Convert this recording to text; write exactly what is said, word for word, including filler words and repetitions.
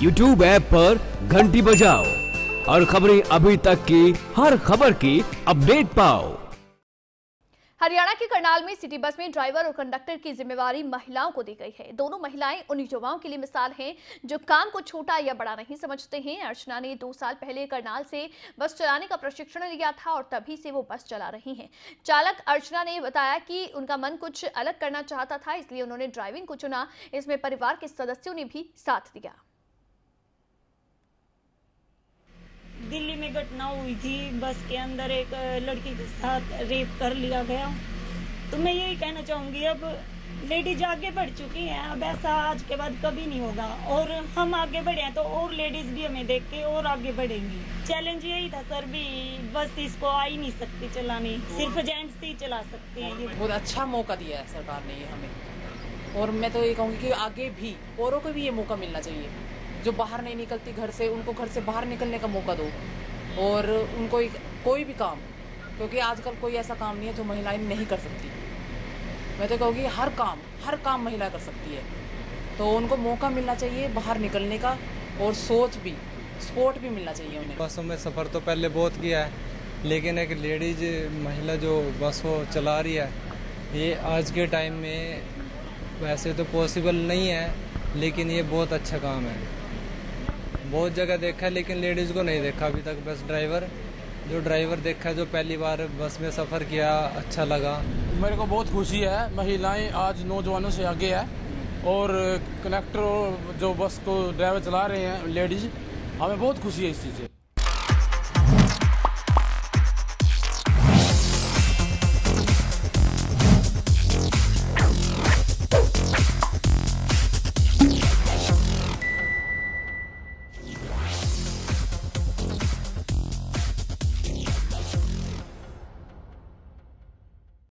YouTube app पर घंटी बजाओ और खबरें अभी तक की हर खबर की अपडेट पाओ। हरियाणा के करनाल में सिटी बस में ड्राइवर और कंडक्टर की जिम्मेवारी महिलाओं को दी गई है। दोनों महिलाएं उन युवाओं के लिए मिसाल हैं जो काम को छोटा या बड़ा नहीं समझते हैं। अर्चना ने दो साल पहले करनाल से बस चलाने का प्रशिक्षण लिया था और तभी से वो बस चला रही हैं। चालक अर्चना ने बताया कि उनका मन कुछ अलग करना चाहता था, इसलिए उन्होंने ड्राइविंग को चुना। इसमें परिवार के सदस्यों ने भी साथ दिया। दिल्ली में घटना हुई थी, बस के अंदर एक लड़की के साथ रेप कर लिया गया। तो मैं यही कहना चाहूँगी, अब लेडीज आगे बढ़ चुकी हैं, अब ऐसा आज के बाद कभी नहीं होगा। और हम आगे बढ़े हैं तो और लेडीज भी हमें देख के और आगे बढ़ेंगी। चैलेंज यही था सर भी, बस इसको आ ही नहीं सकती चलाने, सिर्फ जेंट्स ही चला सकते हैं। ये बहुत अच्छा मौका दिया है सरकार ने ये हमें, और मैं तो ये कहूँगी कि आगे भी औरों को भी ये मौका मिलना चाहिए। जो बाहर नहीं निकलती घर से, उनको घर से बाहर निकलने का मौका दो और उनको कोई भी काम, क्योंकि आजकल कोई ऐसा काम नहीं है जो महिलाएं नहीं कर सकती। मैं तो कहूँगी हर काम हर काम महिला कर सकती है, तो उनको मौका मिलना चाहिए बाहर निकलने का और सोच भी सपोर्ट भी मिलना चाहिए उन्हें। बसों में सफ़र तो पहले बहुत किया है, लेकिन एक लेडीज महिला जो बसों चला रही है ये आज के टाइम में वैसे तो पॉसिबल नहीं है, लेकिन ये बहुत अच्छा काम है। बहुत जगह देखा है लेकिन लेडीज़ को नहीं देखा अभी तक। बस ड्राइवर जो ड्राइवर देखा जो पहली बार बस में सफ़र किया, अच्छा लगा। मेरे को बहुत खुशी है, महिलाएं आज नौजवानों से आगे है और कंडक्टर जो बस को ड्राइवर चला रहे हैं लेडीज़, हमें बहुत खुशी है इस चीज़ से।